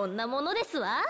そんなものですわ。